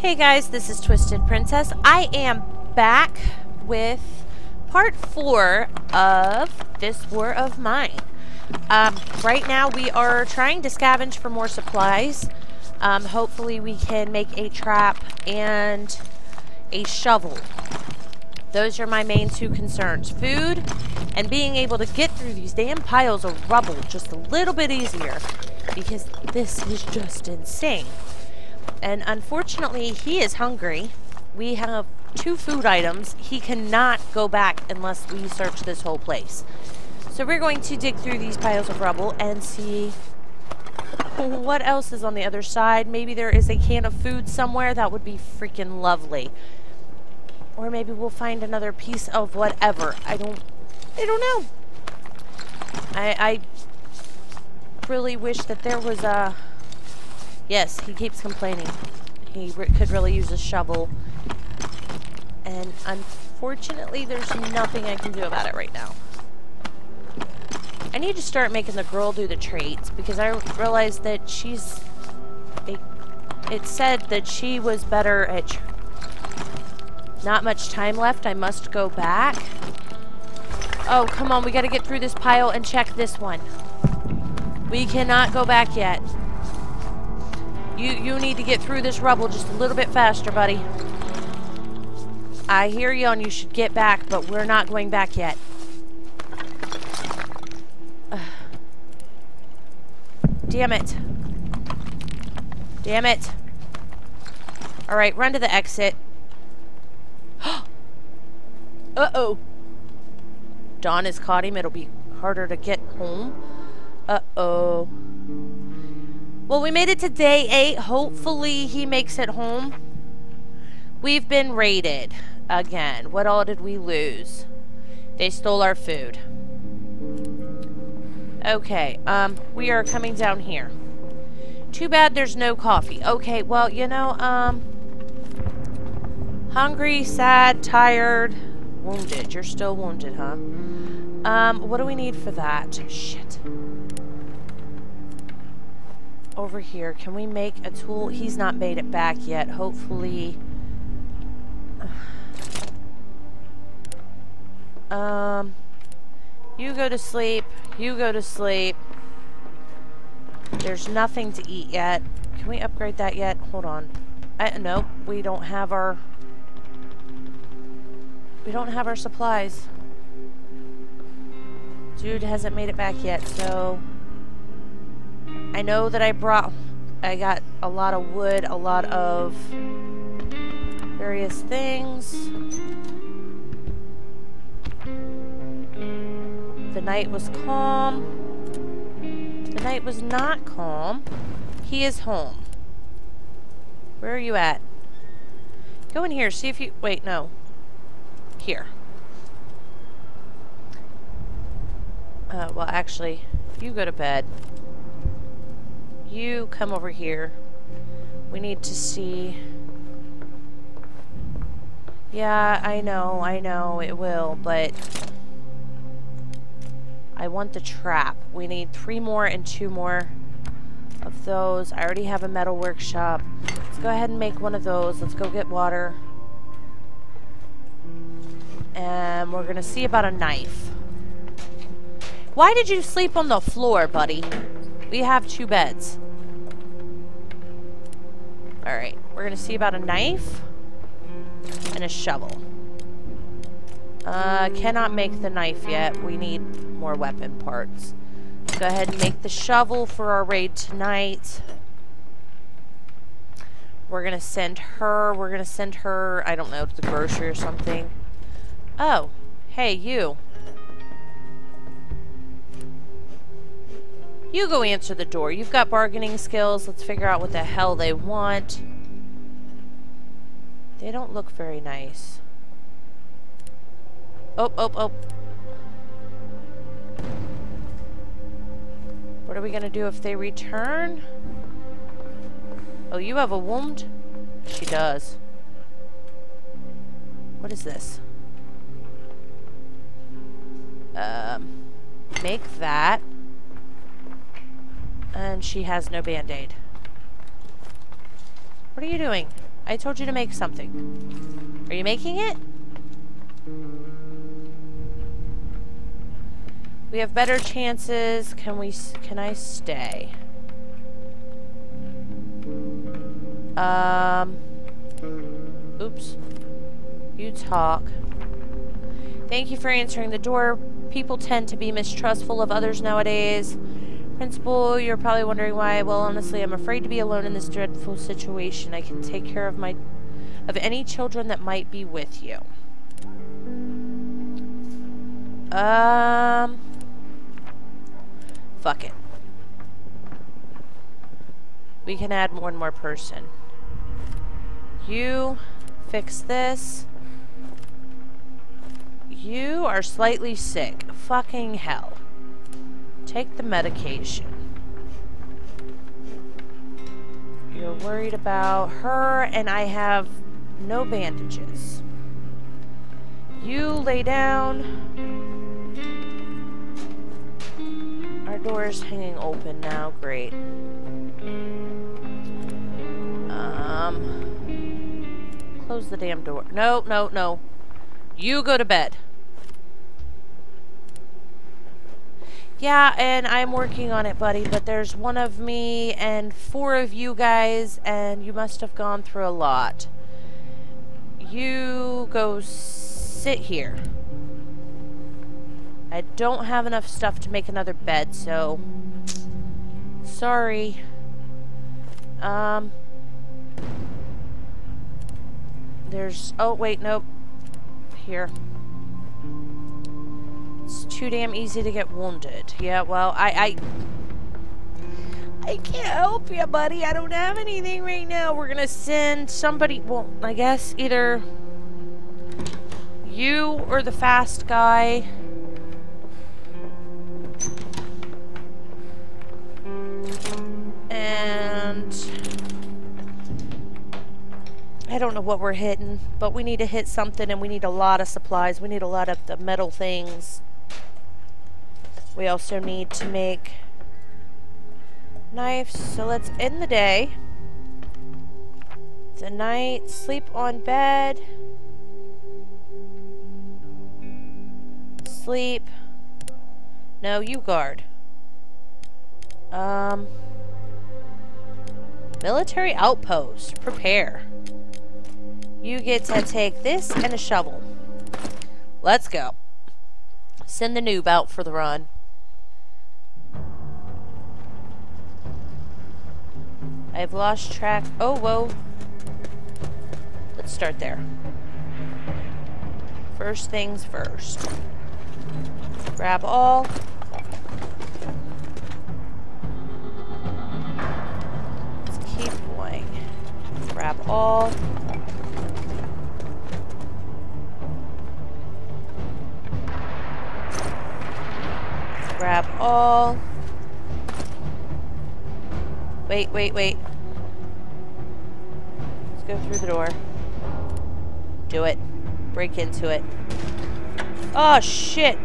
Hey guys, this is Twisted Princess. I am back with part 4 of This War of Mine. Right now we are trying to scavenge for more supplies. Hopefully we can make a trap and a shovel. Those are my main two concerns. Food and being able to get through these damn piles of rubble just a little bit easier, because this is just insane. And unfortunately, he is hungry. We have 2 food items. He cannot go back unless we search this whole place. So we're going to dig through these piles of rubble and see what else is on the other side. Maybe there is a can of food somewhere. That would be freaking lovely. Or maybe we'll find another piece of whatever. I don't know. I really wish that there was a... Yes, he keeps complaining. He could really use a shovel. And unfortunately, there's nothing I can do about it right now. I need to start making the girl do the trades, because I realized that she's... It said that she was better at... Not much time left. I must go back. Oh, come on. We got to get through this pile and check this one. We cannot go back yet. You need to get through this rubble just a little bit faster, buddy. I hear you and you should get back, but we're not going back yet. Damn it. Damn it. All right, run to the exit. Uh-oh. Dawn has caught him. It'll be harder to get home. Uh-oh. Well, we made it to day 8. Hopefully he makes it home. We've been raided again. What all did we lose? They stole our food. Okay, we are coming down here. Too bad there's no coffee. Okay, well, you know, hungry, sad, tired... Wounded. You're still wounded, huh? What do we need for that? Shit. Over here. Can we make a tool? He's not made it back yet. Hopefully. You go to sleep. You go to sleep. There's nothing to eat yet. Can we upgrade that yet? Hold on. Nope. We don't have our... We don't have our supplies. Dude hasn't made it back yet, so... I know that I got a lot of wood, a lot of various things. The night was calm. The night was not calm. He is home. Where are you at? Go in here, see if you... Wait, no. Here. Well, actually, you go to bed. You come over here. We need to see... Yeah, I know, it will, but... I want the trap. We need 3 more and 2 more of those. I already have a metal workshop. Let's go ahead and make one of those. Let's go get water. And we're gonna see about a knife. Why did you sleep on the floor, buddy? We have 2 beds. Alright, we're gonna see about a knife and a shovel. Cannot make the knife yet. We need more weapon parts. Go ahead and make the shovel for our raid tonight. We're gonna send her, I don't know, to the grocery or something. Oh, hey, you. You go answer the door. You've got bargaining skills. Let's figure out what the hell they want. They don't look very nice. Oh. What are we gonna do if they return? Oh, you have a wound? She does. What is this? Make that. And she has no band-aid. What are you doing? I told you to make something. Are you making it? We have better chances. Can I stay? Oops. You talk. Thank you for answering the door. People tend to be mistrustful of others nowadays. Principal, you're probably wondering why. Well, honestly, I'm afraid to be alone in this dreadful situation. I can take care of any children that might be with you. Fuck it. We can add one more person. You fix this. You are slightly sick. Fucking hell. Take the medication. You're worried about her, and I have no bandages. You lay down. Our door is hanging open now. Great. Close the damn door. No, no, no. You go to bed. Yeah, and I'm working on it, buddy, but there's one of me and four of you guys, and you must have gone through a lot. You go sit here. I don't have enough stuff to make another bed, so... Sorry. There's... Oh, wait, nope. Here. It's too damn easy to get wounded. Yeah, well, I can't help you, buddy. I don't have anything right now. We're gonna send somebody... Well, I guess either... You or the fast guy. I don't know what we're hitting, but we need to hit something, and we need a lot of supplies. We need a lot of the metal things. We also need to make knives, so let's end the day. The night, sleep on bed. Sleep. No, you guard. Military outpost. Prepare. You get to take this and a shovel. Let's go. Send the noob out for the run. I've lost track. Oh, whoa. Let's start there. First things first. Grab all. Let's keep going. Grab all. Grab all. Wait, wait, wait. Let's go through the door. Do it. Break into it. Oh, shit.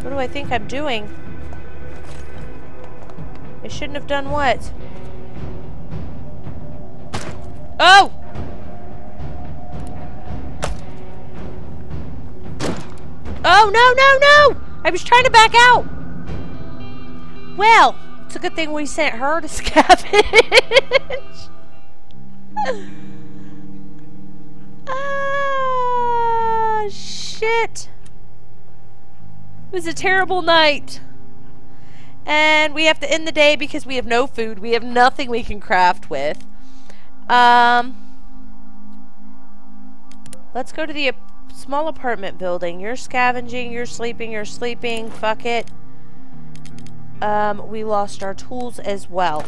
What do I think I'm doing? I shouldn't have done what? Oh! Oh, no, no, no! I was trying to back out! Well, it's a good thing we sent her to scavenge. Ah, shit. It was a terrible night. And we have to end the day because we have no food. We have nothing we can craft with. Let's go to the... small apartment building. You're scavenging, you're sleeping, fuck it. We lost our tools as well.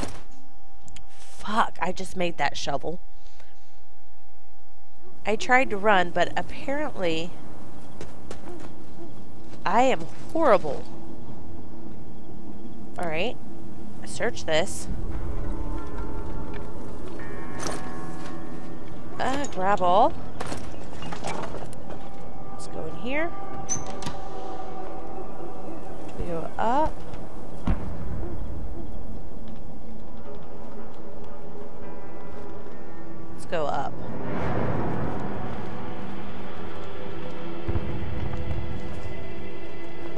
Fuck, I just made that shovel. I tried to run, but apparently I am horrible. Alright, search this. Grab all. Go in here. We go up. let's go up.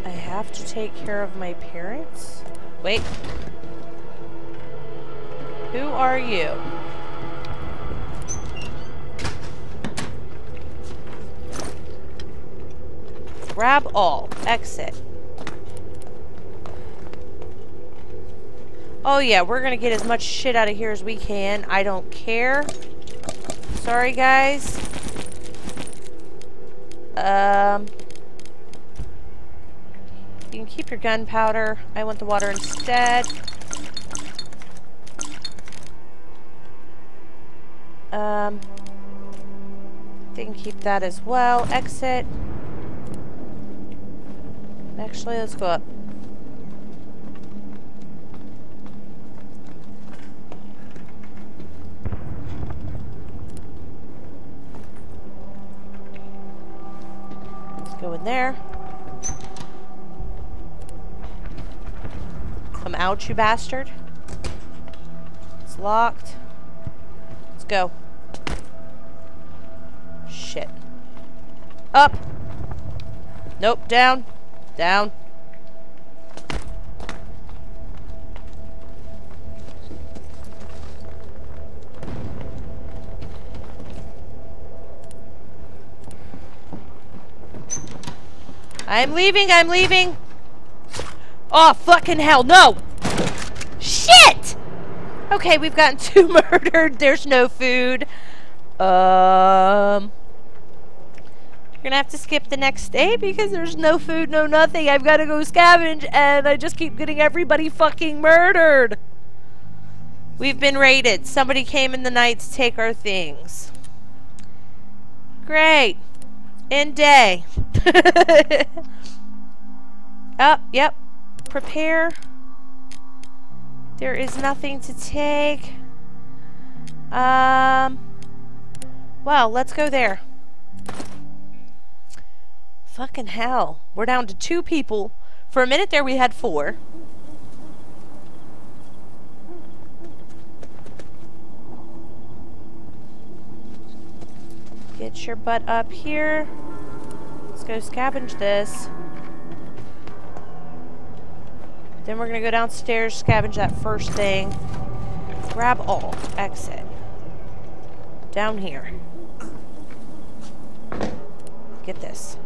I have to take care of my parents? Wait. Who are you? Grab all. Exit. Oh yeah, we're gonna get as much shit out of here as we can. I don't care. Sorry, guys. You can keep your gunpowder. I want the water instead. They can keep that as well. Exit. Actually, let's go up. Let's go in there. Come out, you bastard. It's locked. Let's go. Shit. Up. Nope, down. Down. I'm leaving, I'm leaving. Oh, fucking hell, no. Shit! Okay, we've gotten two murdered. There's no food. Gonna have to skip the next day because there's no food, no nothing. I've got to go scavenge, and I just keep getting everybody fucking murdered. We've been raided. Somebody came in the night to take our things. Great. End day. Oh, yep. Prepare. There is nothing to take. Well, let's go there. Fucking hell. We're down to two people. For a minute there we had four. Get your butt up here. Let's go scavenge this. Then we're gonna go downstairs, scavenge that first thing. Grab all. Exit. Down here. Get this.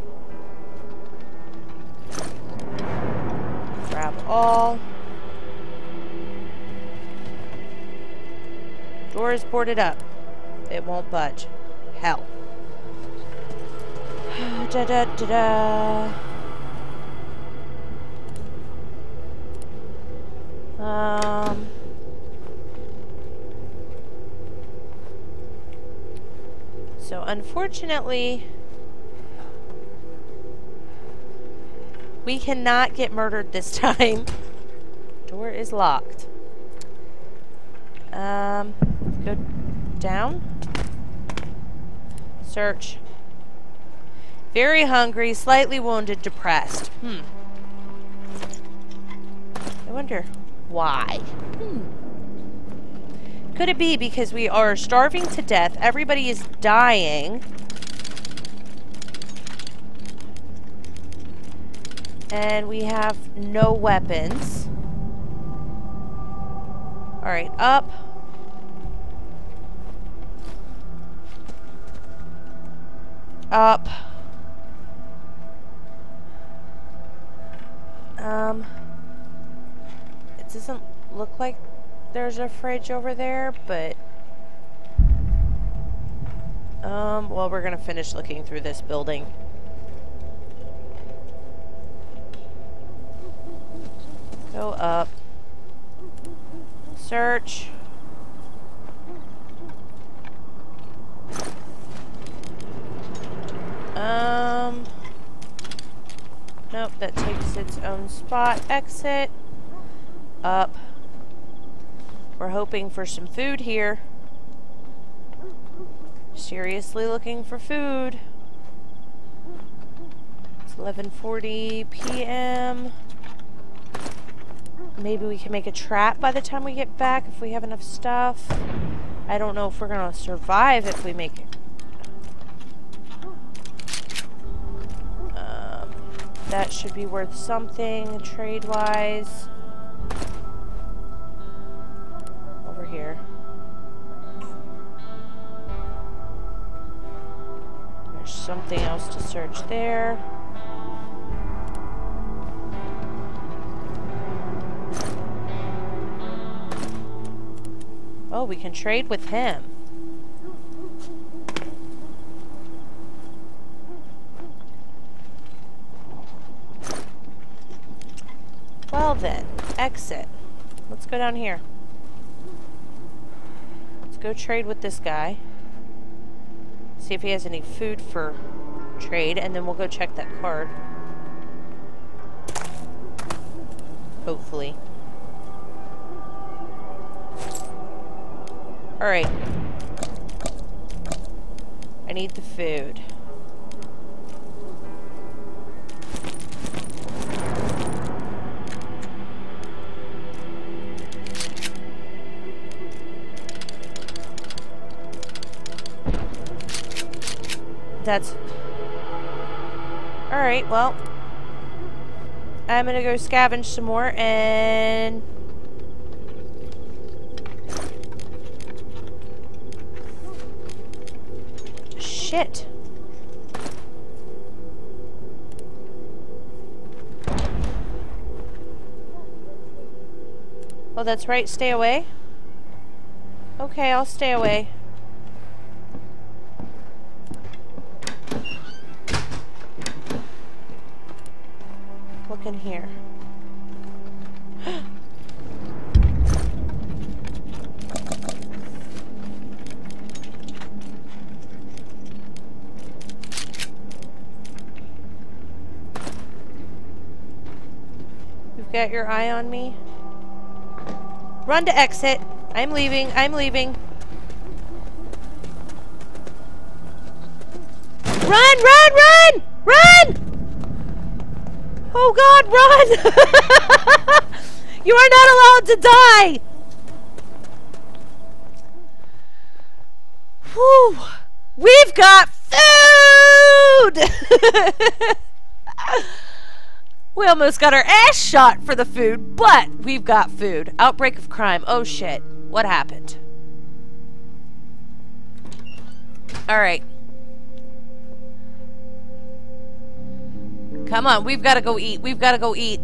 Grab all. Door is boarded up. It won't budge. Hell. Da da da da. So unfortunately, we cannot get murdered this time. Door is locked. Go down. Search. Very hungry, slightly wounded, depressed. I wonder why. Could it be because we are starving to death? Everybody is dying. And we have no weapons. Alright, up. Up. It doesn't look like there's a fridge over there, but... well, we're gonna finish looking through this building. Go up. Search. Nope, that takes its own spot. Exit. Up. We're hoping for some food here. Seriously looking for food. It's 11:40 p.m. Maybe we can make a trap by the time we get back if we have enough stuff. I don't know if we're gonna survive if we make it. That should be worth something trade-wise. Over here. There's something else to search there. Oh, we can trade with him. Well then, exit. Let's go down here. Let's go trade with this guy. See if he has any food for trade, and then we'll go check that card. Hopefully. Alright. I need the food. That's... Alright, well. I'm gonna go scavenge some more and... Shit. Oh, that's right. Stay away. Okay, I'll stay away. Look in here. Got your eye on me. Run to exit. I'm leaving. I'm leaving. Run, run, run, run! Oh God, run! You are not allowed to die. Whew. We've got food. We almost got our ass shot for the food, but we've got food. Outbreak of crime. Oh shit. What happened? Alright. Come on. We've got to go eat. We've got to go eat.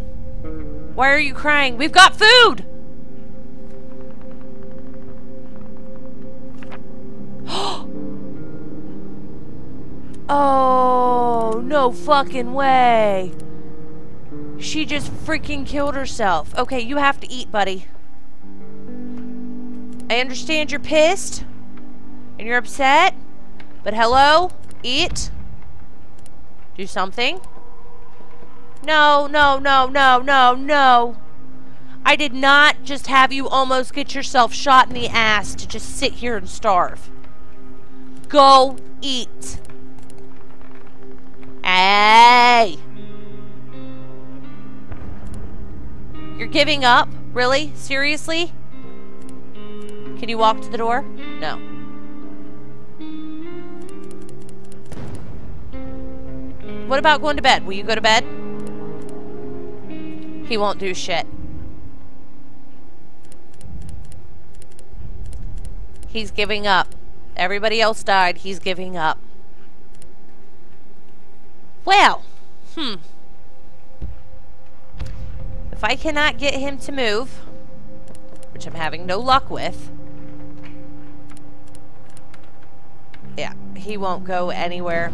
Why are you crying? We've got food! Oh, no fucking way. She just freaking killed herself. Okay, you have to eat, buddy. I understand you're pissed and you're upset, but hello? Eat. Do something. No, no, no, no, no, no. I did not just have you almost get yourself shot in the ass to just sit here and starve. Go eat. Hey. You're giving up? Really? Seriously? Can you walk to the door? No. What about going to bed? Will you go to bed? He won't do shit. He's giving up. Everybody else died. He's giving up. Well. If I cannot get him to move, which I'm having no luck with, yeah, he won't go anywhere.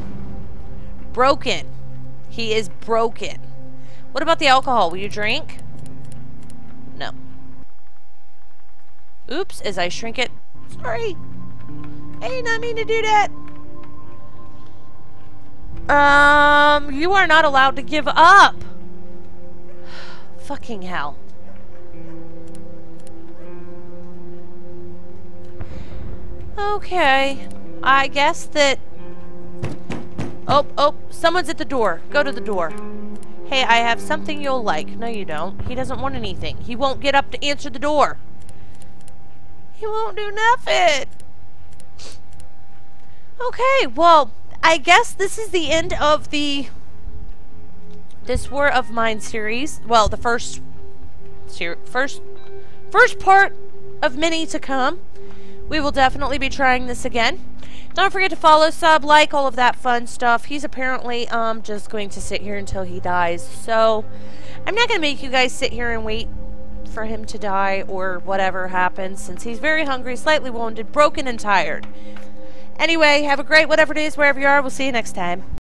Broken. He is broken. What about the alcohol? Will you drink? No. Oops, as I shrink it. Sorry. I did not mean to do that. You are not allowed to give up. Fucking hell. Okay. I guess that... Oh, oh. Someone's at the door. Go to the door. Hey, I have something you'll like. No, you don't. He doesn't want anything. He won't get up to answer the door. He won't do nothing. Okay, well, I guess this is the end of the This War of Mine series. Well, the first part of many to come. We will definitely be trying this again. Don't forget to follow, sub, like, all of that fun stuff. He's apparently just going to sit here until he dies. So I'm not going to make you guys sit here and wait for him to die or whatever happens, since he's very hungry, slightly wounded, broken, and tired. Anyway, have a great whatever it is, wherever you are. We'll see you next time.